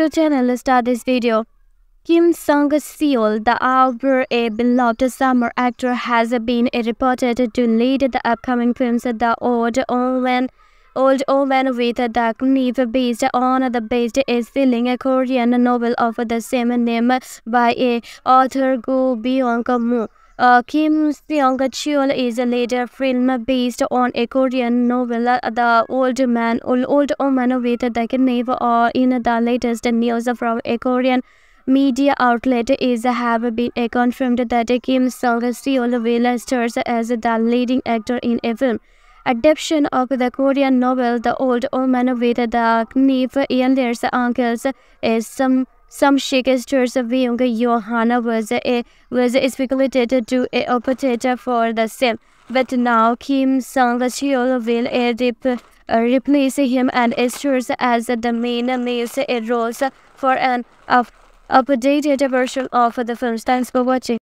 YouTube channel, let's start this video. Kim Sung Cheol, the beloved summer actor, has been reported to lead the upcoming films The Old Woman with the Knife, based on the best-selling Korean novel of the same name by author Gu Byeong-mo. Kim Sung Cheol is a later film based on a Korean novel, The Old Woman with the Knife. In the latest news from a Korean media outlet is have been confirmed that Kim Sung Cheol will star as the leading actor in a film adaptation of the Korean novel The Old Woman with the Knife. Earlier's uncles is some Shakespeare's Byun Yo Han was speculated to operate for the same, but now Kim Sung Cheol will replace him and stars as the main lead roles for an updated version of the film. Thanks for watching.